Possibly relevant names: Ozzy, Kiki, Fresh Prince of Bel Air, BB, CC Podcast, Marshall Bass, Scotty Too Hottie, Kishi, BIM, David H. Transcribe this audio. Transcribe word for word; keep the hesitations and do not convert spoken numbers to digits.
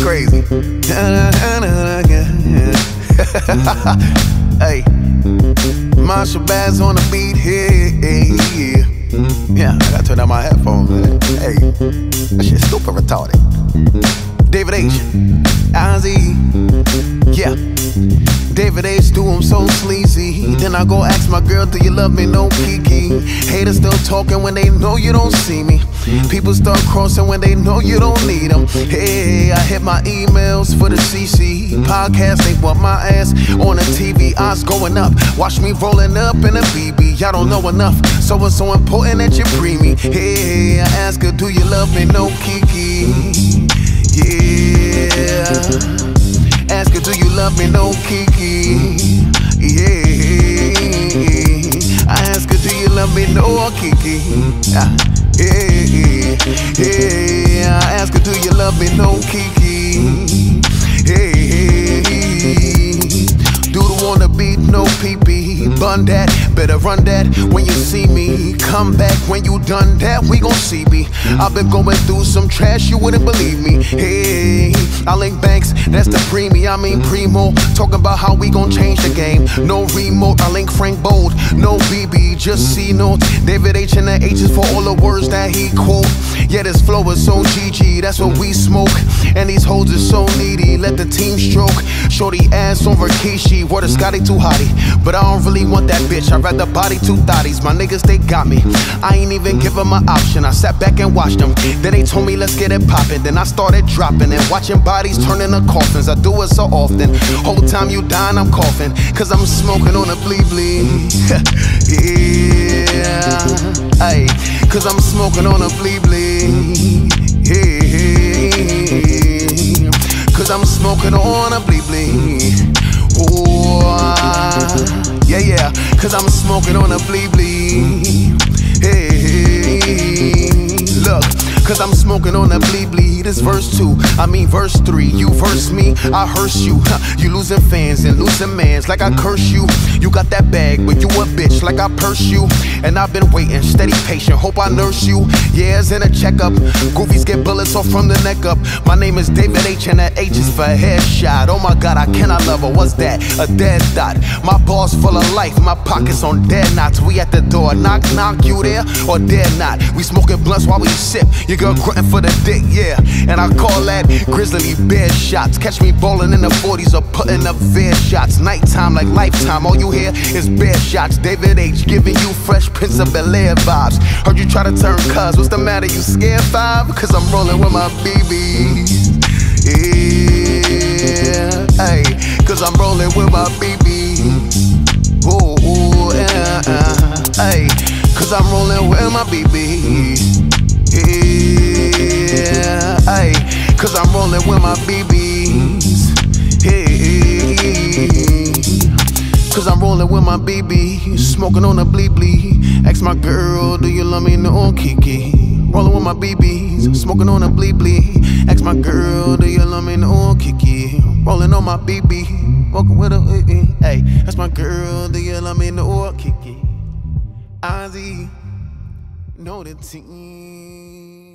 It's crazy. Hey, Marshall Bass on the beat here. Yeah, yeah, I gotta turn down my headphones. Hey, that shit's super retarded. David H, Ozzy, yeah. David H do him so sleazy. Then I go ask my girl, do you love me? No, Kiki. Haters still talking when they know you don't see me. People start crossing when they know you don't need them. Hey, I hit my emails for the C C Podcast. They want my ass on the T V. Odds going up. Watch me rolling up in a B B. Y'all don't know enough, so it's so important that you pre me. Hey, I ask her, do you love me? No, Kiki. Yeah, ask her, do you love me? No, Kiki. Yeah, I ask her, do you love me? No, Kiki. Yeah, yeah, I ask her, do you love me? No, Kiki. Yeah, doodle on the beat, no peepee. Bun that, better run that when you see me. Come back when you done that, we gon' see me. I've been going through some trash, you wouldn't believe me. Hey, I link banks, that's the premium. I mean primo, talking about how we gon' change the game. No remote, I link Frank Bold, no B B, just C notes. David H and the H is for all the words that he quote. Yeah, this flow is so G G, that's what we smoke. And these hoes is so needy, let the team stroke. Shorty ass over Kishi, word of Scotty Too Hottie. But I don't really want that bitch, I'd rather body two thotties. My niggas, they got me, I ain't even give them an option. I sat back and watched them, then they told me let's get it poppin'. Then I started dropping and watching bodies turning to coffins. I do it so often, whole time you dying I'm coughing, cause I'm smoking on a blee blee. Yeah, ay, cause I'm smoking on a blee blee. Yeah, cause I'm smoking on a blee blee. Ooh, yeah, yeah, cause I'm smoking on a blee blee. Hey, look, cause I'm smoking on a blee blee. This verse two, I mean verse three. You verse me, I hearse you. Huh, you losing fans and losing mans, like I curse you. You got that bag, but you a bitch, like I purse you. And I've been waiting, steady patient, hope I nurse you. Yeah, it's in a checkup. Goofies get bullets off from the neck up. My name is David H and that H is for headshot. Oh my god, I cannot love her, what's that? A dead dot. My balls full of life, my pockets on dead knots. We at the door, knock knock, you there or dead not? We smoking blunts while we sip. Your girl grunting for the dick, yeah. And I call that grizzly bear shots. Catch me ballin' in the forties or putting up fair shots. Nighttime like lifetime, all you hear is bear shots. David H giving you Fresh Prince of Bel Air vibes. Heard you try to turn cuz, what's the matter, you scared vibe? Cause I'm rolling with my B Bs. Yeah, ay, cause I'm rolling with my B Bs. Ooh, ooh, yeah, uh, ay, cause I'm rolling with my B Bs. Yeah, ay, cause I'm rolling with my B Bs. Hey, cause I'm rolling with my B B, smoking on a blee blee. Ask my girl, do you love me? No, Kiki. Rolling with my B Bs, smoking on a blee blee. Ask my girl, do you love me? No, Kiki. Rolling on my B B, walking with a. Hey, that's my girl, do you love me? No, Kiki. Ozzy, know the team.